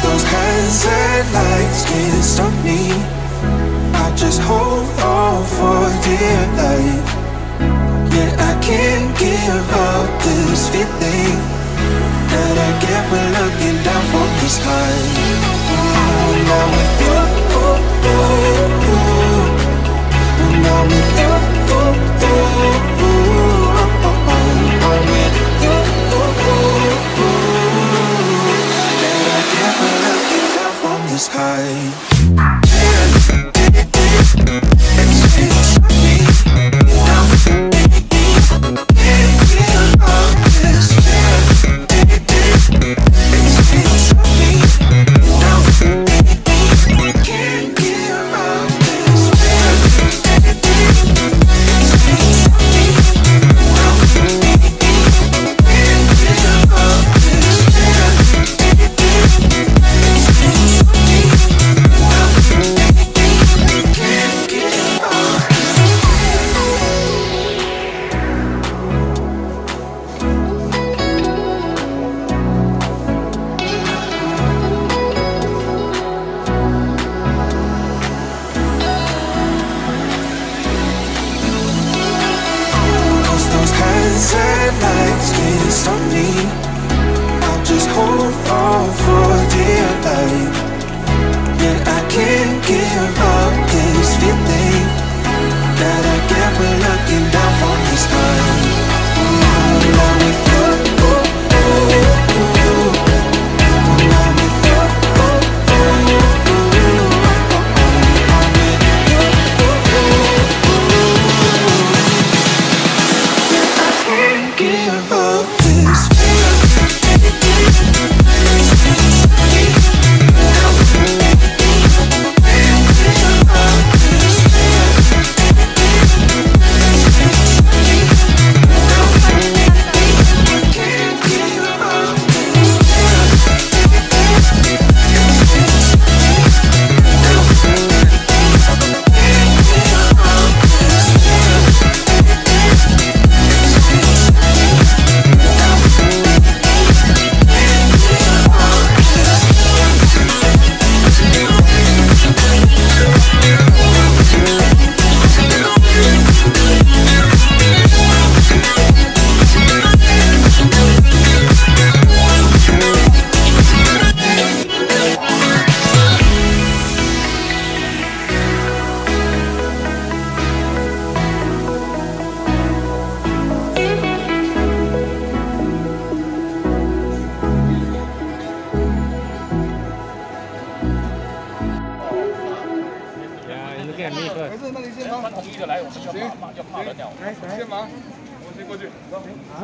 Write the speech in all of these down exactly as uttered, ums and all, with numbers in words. It's those hands and lights can't stop me. I just hold on for dear life. Yeah, I can't give up this feeling that I get when looking down from the sky. When I'm with you, when I'm with you, I'm with you, that I get when looking down from the sky.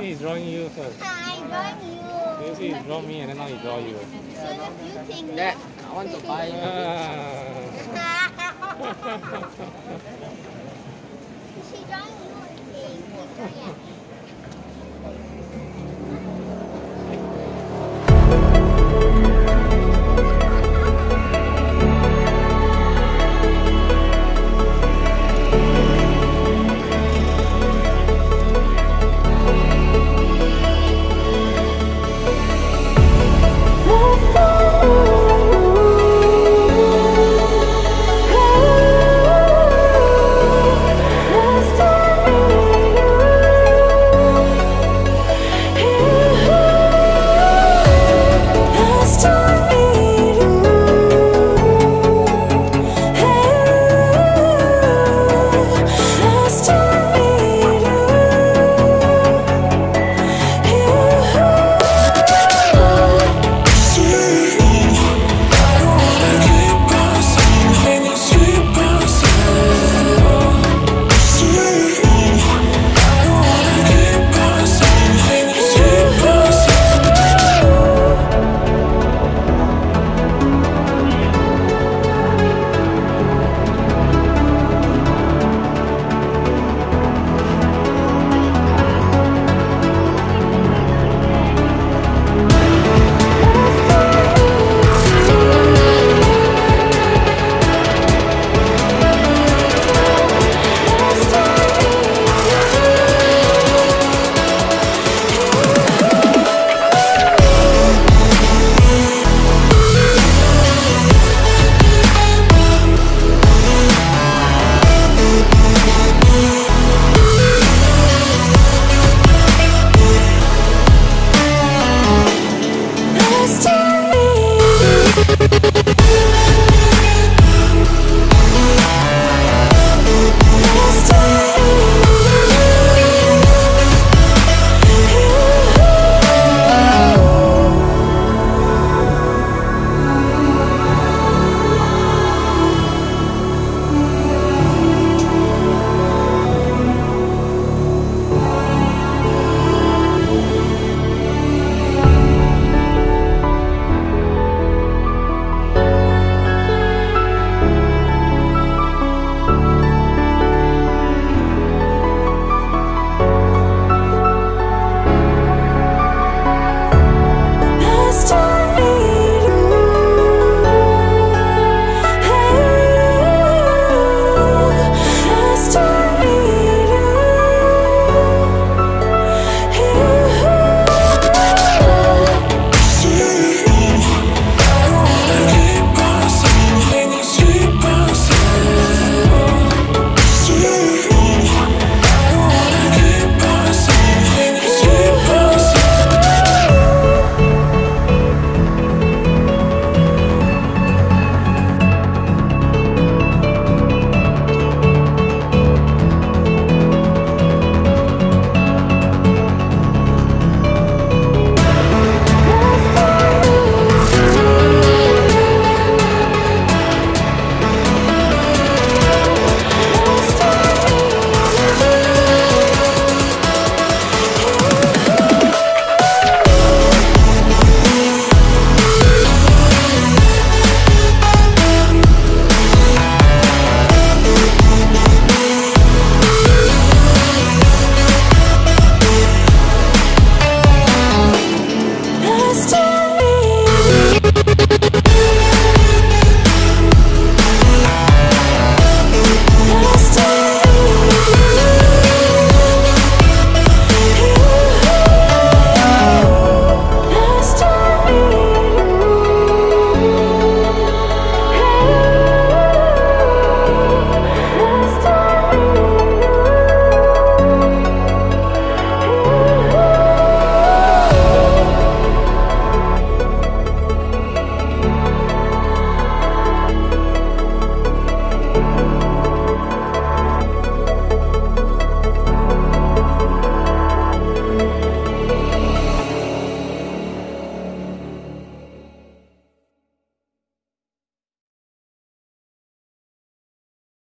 He's drawing you first. I'm drawing you. You see, he draw me and then now he draw you. So you think that I want to buy you. Ah. She drawing you.